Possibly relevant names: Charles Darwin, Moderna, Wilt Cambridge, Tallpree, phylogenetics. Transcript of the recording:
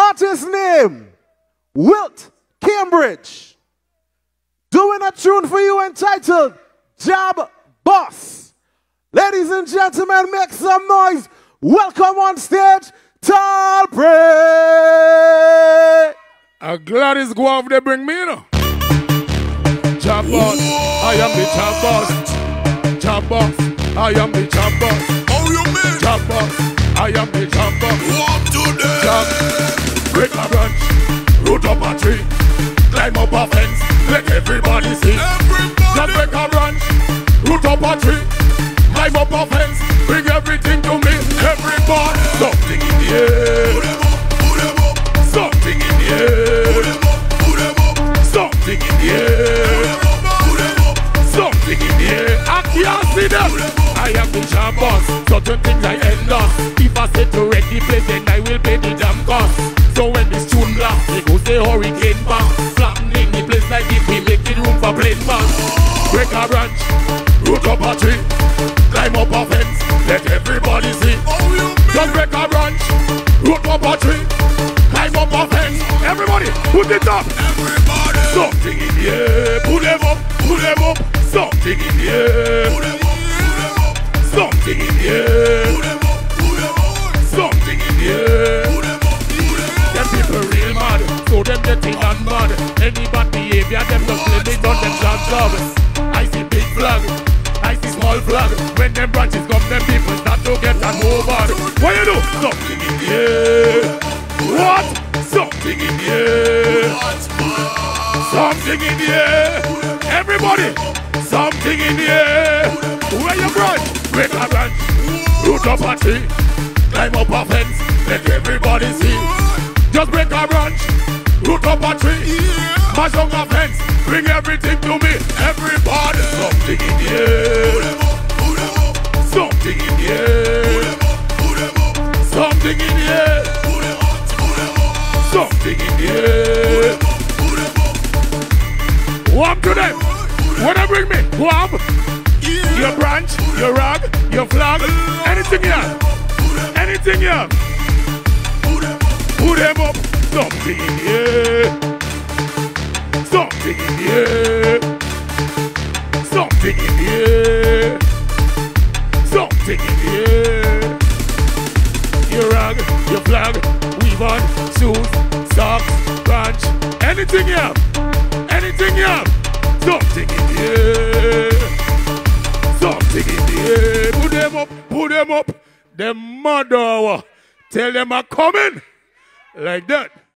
Artist name, Wilt Cambridge. Doing a tune for you entitled Job Boss. Ladies and gentlemen, make some noise. Welcome on stage, Tallpree. I'm glad it's Guav they bring me, you know. Job Boss, I am the Job Boss. Job Boss, I am the Job Boss. How you mean? Job Boss, I am the Job Boss. What today? Job, break a branch, root up a tree, climb up a fence, let everybody see. Job, break a branch, root up a tree, climb up a fence, bring everything to me. Everybody, something in the air, something in the air, something in the air, something in the air. I can't see them. I am the Job Boss. Certain things I endorse. If I say to wreck the place, then I will pay the damn cost. So when this tune blasts, they go say hurricane bounce, flattening the place like if we make the room for plain bounce. Break a branch, root up a tree, climb up a fence, let everybody see. Just break a branch, root up a tree, climb up a fence. Everybody, put it up. Everybody. Something in the air. Put them up, something in the air. Something in the air. Something in the air. Them people real mad, so them the thing and mad. Any bad behavior, them just let me done them job. I see big flag, I see small flag. When them branches come, them people start to get an over. What you do? Something in the air. What? Something in the air. Something in the air. Everybody, something in the air. Where you branch? Break a branch, root up a tree, climb up a fence, let everybody see. Just break a branch, root up a tree, mash up a fence, bring everything to me. Everybody, something in the air. Something in the air. Something in the air. Something in the air. Wham to them. Wanna bring me? Wham. Your branch, your rag, your flag, anything you have. Anything you have. Put them up. Something in the air. Something in the air. Something in the air. Something in the air. Your rag, your flag, weave on, shoes, socks, branch, anything you have. Anything you have. Something in the air. Something in the air. Put them up, put them up. Them mother, tell them I'm coming. Like that.